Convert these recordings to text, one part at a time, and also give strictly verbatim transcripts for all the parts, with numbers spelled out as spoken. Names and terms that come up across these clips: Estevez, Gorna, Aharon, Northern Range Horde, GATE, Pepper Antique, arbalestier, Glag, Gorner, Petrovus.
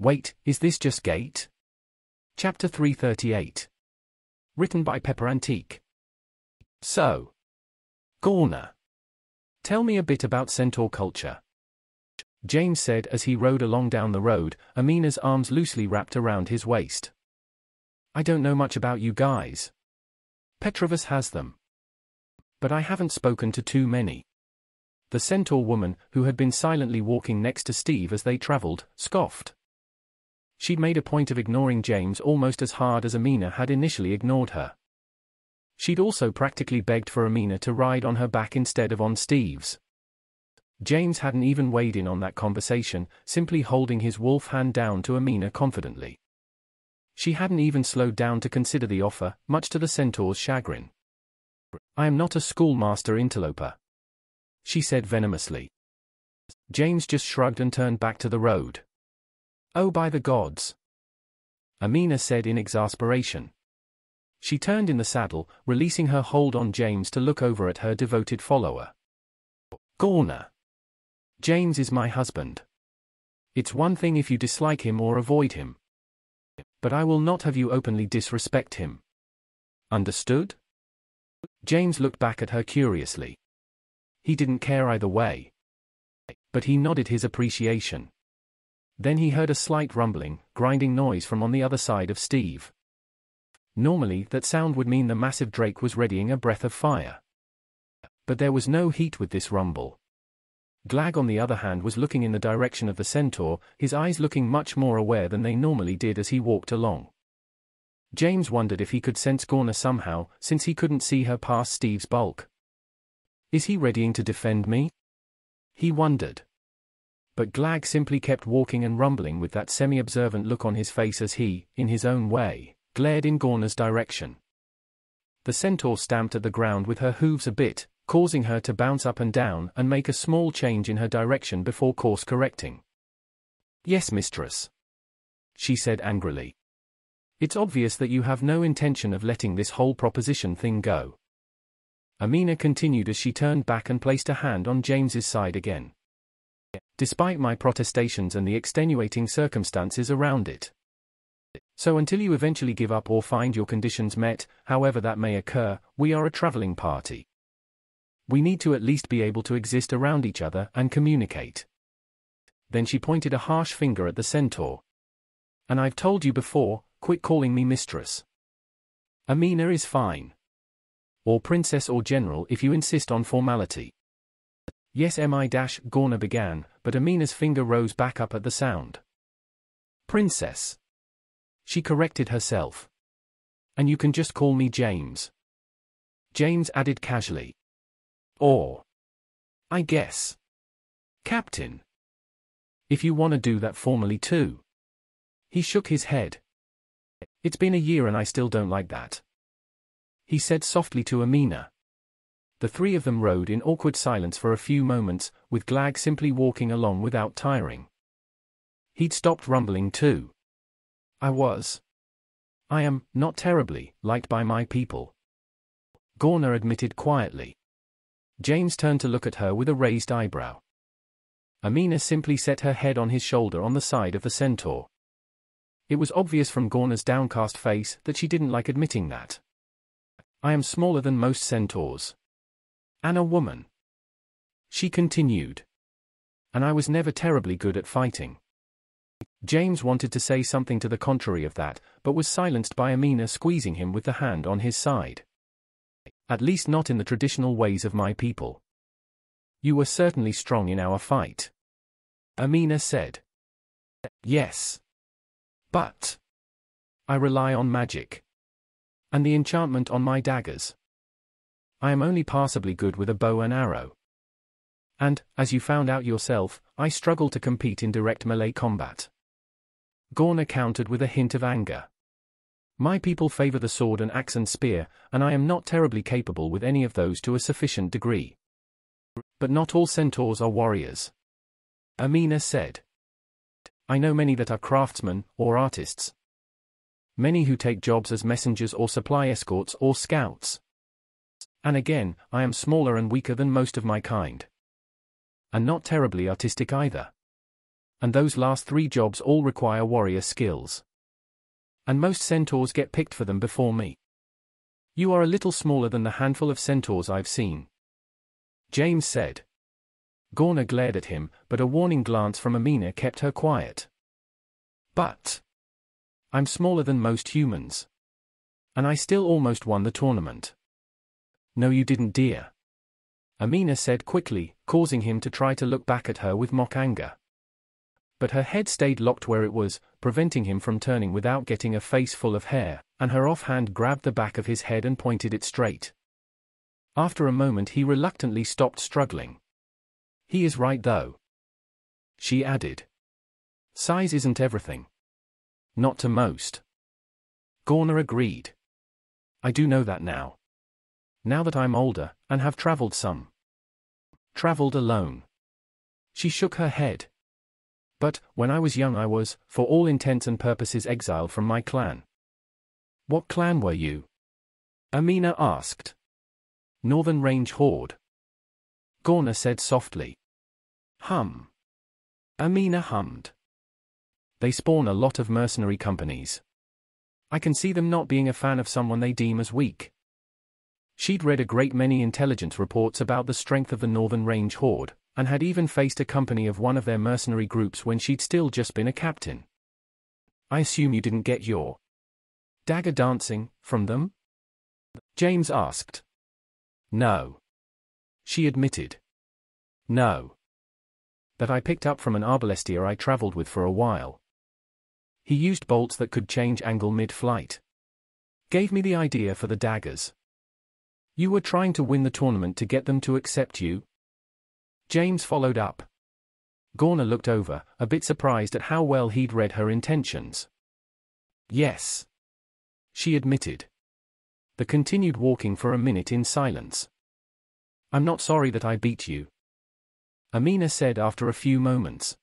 Wait, is this just GATE? Chapter three thirty-eight. Written by Pepper Antique. So, Gorner, tell me a bit about centaur culture, James said as he rode along down the road, Amina's arms loosely wrapped around his waist. I don't know much about you guys. Petrovus has them. But I haven't spoken to too many. The centaur woman, who had been silently walking next to Steve as they traveled, scoffed. She'd made a point of ignoring James almost as hard as Amina had initially ignored her. She'd also practically begged for Amina to ride on her back instead of on Steve's. James hadn't even weighed in on that conversation, simply holding his wolf hand down to Amina confidently. She hadn't even slowed down to consider the offer, much to the centaur's chagrin. I am not a schoolmaster interloper, she said venomously. James just shrugged and turned back to the road. Oh, by the gods, Amina said in exasperation. She turned in the saddle, releasing her hold on James to look over at her devoted follower. Gorner, James is my husband. It's one thing if you dislike him or avoid him. But I will not have you openly disrespect him. Understood? James looked back at her curiously. He didn't care either way. But he nodded his appreciation. Then he heard a slight rumbling, grinding noise from on the other side of Steve. Normally that sound would mean the massive drake was readying a breath of fire. But there was no heat with this rumble. Glag, on the other hand, was looking in the direction of the centaur, his eyes looking much more aware than they normally did as he walked along. James wondered if he could sense Gorner somehow, since he couldn't see her past Steve's bulk. Is he readying to defend me? He wondered. But Glag simply kept walking and rumbling with that semi-observant look on his face as he, in his own way, glared in Gorner's direction. The centaur stamped at the ground with her hooves a bit, causing her to bounce up and down and make a small change in her direction before course correcting. Yes, mistress, she said angrily. It's obvious that you have no intention of letting this whole proposition thing go, Amina continued as she turned back and placed a hand on James's side again. Despite my protestations and the extenuating circumstances around it. So until you eventually give up or find your conditions met, however that may occur, we are a traveling party. We need to at least be able to exist around each other and communicate. Then she pointed a harsh finger at the centaur. And I've told you before, quit calling me mistress. Amina is fine. Or princess or general if you insist on formality. Yes, mi- Gorner began, but Amina's finger rose back up at the sound. Princess, she corrected herself. And you can just call me James, James added casually. Or, I guess, Captain, if you want to do that formally too. He shook his head. It's been a year and I still don't like that, he said softly to Amina. The three of them rode in awkward silence for a few moments, with Glag simply walking along without tiring. He'd stopped rumbling too. I was. I am, not terribly, liked by my people, Gorner admitted quietly. James turned to look at her with a raised eyebrow. Amina simply set her head on his shoulder on the side of the centaur. It was obvious from Gorner's downcast face that she didn't like admitting that. I am smaller than most centaurs. And a woman, she continued. And I was never terribly good at fighting. James wanted to say something to the contrary of that, but was silenced by Amina squeezing him with the hand on his side. At least not in the traditional ways of my people. You were certainly strong in our fight, Amina said. Yes. But I rely on magic. And the enchantment on my daggers. I am only passably good with a bow and arrow. And, as you found out yourself, I struggle to compete in direct melee combat, Gorner countered with a hint of anger. My people favor the sword and axe and spear, and I am not terribly capable with any of those to a sufficient degree. But not all centaurs are warriors, Amina said. I know many that are craftsmen or artists. Many who take jobs as messengers or supply escorts or scouts. And again, I am smaller and weaker than most of my kind. And not terribly artistic either, and those last three jobs all require warrior skills. And most centaurs get picked for them before me. You are a little smaller than the handful of centaurs I've seen," James said. Gorna glared at him, but a warning glance from Amina kept her quiet. "But I'm smaller than most humans. And I still almost won the tournament." "No you didn't, dear," Amina said quickly, causing him to try to look back at her with mock anger. But her head stayed locked where it was, preventing him from turning without getting a face full of hair, and her offhand grabbed the back of his head and pointed it straight. After a moment he reluctantly stopped struggling. "He is right though," she added. "Size isn't everything. Not to most." Gorna agreed. "I do know that now. Now that I'm older, and have traveled some. Traveled alone." She shook her head. "But, when I was young I was, for all intents and purposes, exiled from my clan." "What clan were you?" Amina asked. "Northern Range Horde," Gorna said softly. "Hum." Amina hummed. "They spawn a lot of mercenary companies. I can see them not being a fan of someone they deem as weak." She'd read a great many intelligence reports about the strength of the Northern Range Horde, and had even faced a company of one of their mercenary groups when she'd still just been a captain. "I assume you didn't get your dagger dancing from them?" James asked. "No," she admitted. "No. That I picked up from an arbalestier I traveled with for a while. He used bolts that could change angle mid-flight. Gave me the idea for the daggers." "You were trying to win the tournament to get them to accept you?" James followed up. Gorna looked over, a bit surprised at how well he'd read her intentions. "Yes," she admitted. They continued walking for a minute in silence. "I'm not sorry that I beat you," Amina said after a few moments.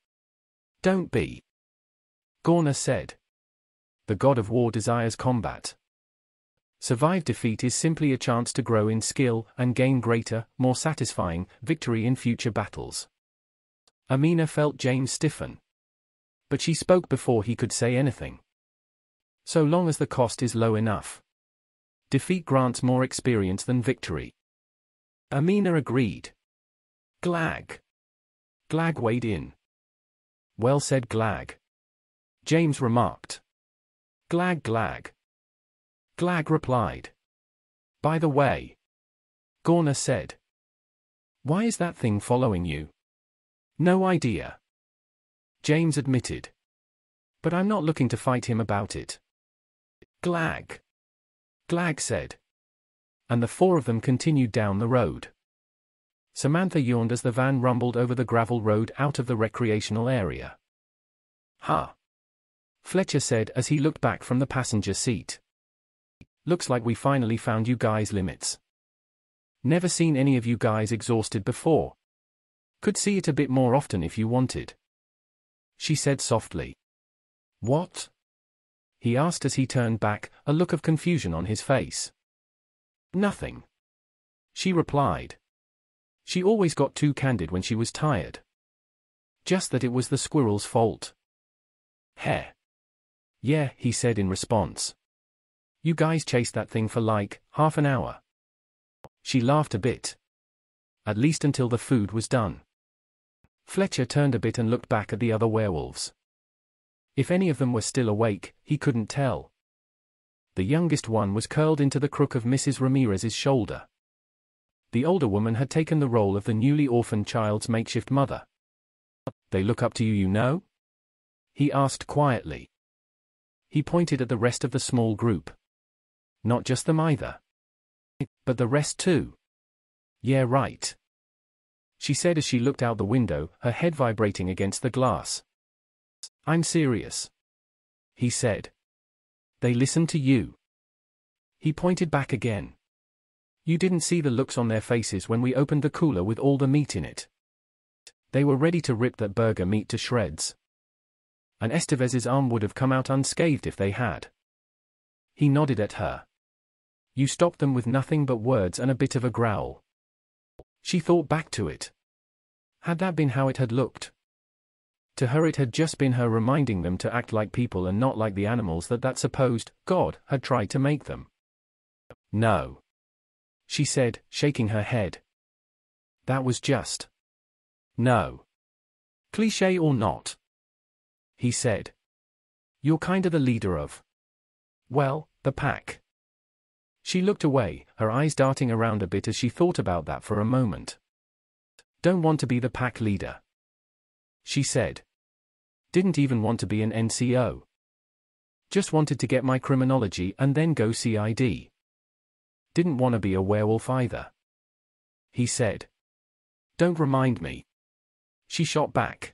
"Don't be," Gorna said. "The god of war desires combat. Survive defeat is simply a chance to grow in skill and gain greater, more satisfying, victory in future battles." Amina felt James stiffen. But she spoke before he could say anything. "So long as the cost is low enough. Defeat grants more experience than victory." Amina agreed. "Glag." Glag weighed in. "Well said, Glag," James remarked. "Glag, Glag." Glag replied. "By the way," Gorna said. "Why is that thing following you?" "No idea," James admitted. "But I'm not looking to fight him about it." "Glag," Glag said. And the four of them continued down the road. Samantha yawned as the van rumbled over the gravel road out of the recreational area. "Huh," Fletcher said as he looked back from the passenger seat. "Looks like we finally found you guys' limits. Never seen any of you guys exhausted before. Could see it a bit more often if you wanted," she said softly. "What?" he asked as he turned back, a look of confusion on his face. "Nothing," she replied. She always got too candid when she was tired. "Just that it was the squirrel's fault." "Heh." "Yeah," he said in response. "You guys chased that thing for like, half an hour." She laughed a bit. "At least until the food was done." Fletcher turned a bit and looked back at the other werewolves. If any of them were still awake, he couldn't tell. The youngest one was curled into the crook of Missus Ramirez's shoulder. The older woman had taken the role of the newly orphaned child's makeshift mother. "They look up to you, you know?" he asked quietly. He pointed at the rest of the small group. "Not just them either. But the rest too." "Yeah, right," she said as she looked out the window, her head vibrating against the glass. "I'm serious," he said. "They listen to you." He pointed back again. "You didn't see the looks on their faces when we opened the cooler with all the meat in it. They were ready to rip that burger meat to shreds. And Estevez's arm would have come out unscathed if they had." He nodded at her. "You stopped them with nothing but words and a bit of a growl." She thought back to it. Had that been how it had looked? To her it had just been her reminding them to act like people and not like the animals that that supposed God had tried to make them. No, she said, shaking her head. That was just. No. Cliché or not, he said. You're kinda the leader of. Well, the pack. She looked away, her eyes darting around a bit as she thought about that for a moment. Don't want to be the pack leader, she said. Didn't even want to be an N C O. Just wanted to get my criminology and then go C I D. Didn't want to be a werewolf either, he said. Don't remind me, she shot back.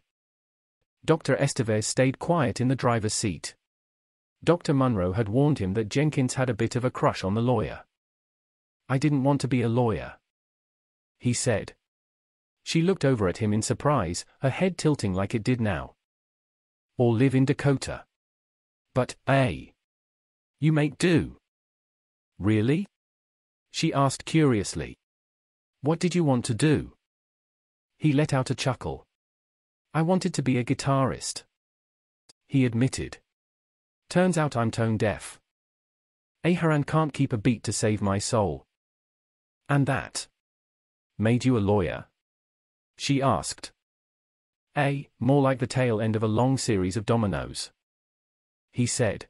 Doctor Estevez stayed quiet in the driver's seat. Doctor Munro had warned him that Jenkins had a bit of a crush on the lawyer. I didn't want to be a lawyer, he said. She looked over at him in surprise, her head tilting like it did now. Or live in Dakota. But, eh? You make do. Really? She asked curiously. What did you want to do? He let out a chuckle. I wanted to be a guitarist, he admitted. Turns out I'm tone deaf. Aharon can't keep a beat to save my soul. And that made you a lawyer? She asked. A, more like the tail end of a long series of dominoes, he said.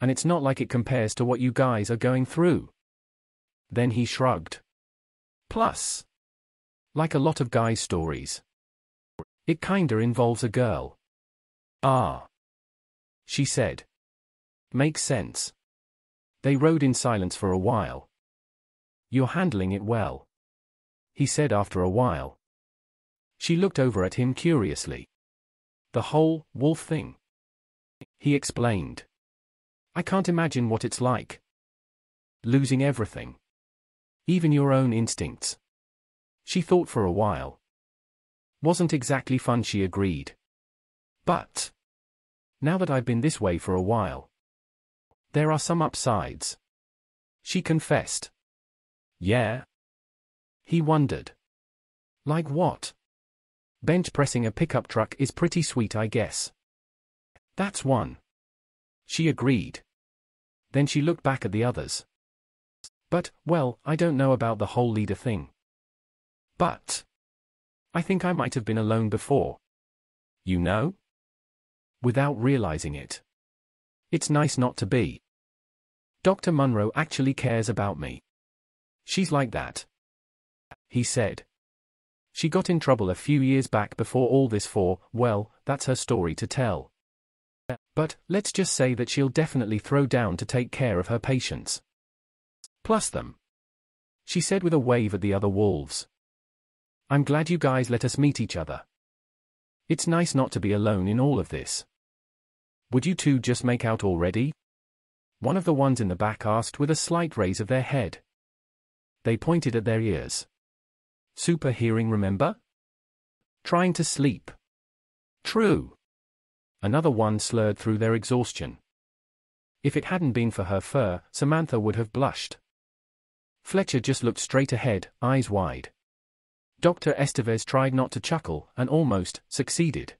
And it's not like it compares to what you guys are going through. Then he shrugged. Plus, like a lot of guy stories, it kinda involves a girl. Ah, she said. Makes sense. They rode in silence for a while. You're handling it well, he said after a while. She looked over at him curiously. The whole wolf thing, he explained. I can't imagine what it's like. Losing everything. Even your own instincts. She thought for a while. Wasn't exactly fun, she agreed. But now that I've been this way for a while, there are some upsides, she confessed. Yeah? He wondered. Like what? Bench pressing a pickup truck is pretty sweet, I guess. That's one, she agreed. Then she looked back at the others. But, well, I don't know about the whole leader thing. But I think I might have been alone before. You know? Without realizing it. It's nice not to be. Doctor Munro actually cares about me. She's like that, he said. She got in trouble a few years back before all this for, well, that's her story to tell. But, let's just say that she'll definitely throw down to take care of her patients. Plus them, she said with a wave at the other wolves. I'm glad you guys let us meet each other. It's nice not to be alone in all of this. Would you two just make out already? One of the ones in the back asked with a slight raise of their head. They pointed at their ears. Super hearing, remember? Trying to sleep. True. Another one slurred through their exhaustion. If it hadn't been for her fur, Samantha would have blushed. Fletcher just looked straight ahead, eyes wide. Doctor Estevez tried not to chuckle and almost succeeded.